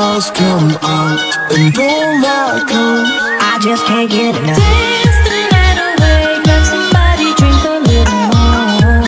stars come out and blow my coat. I just can't get enough.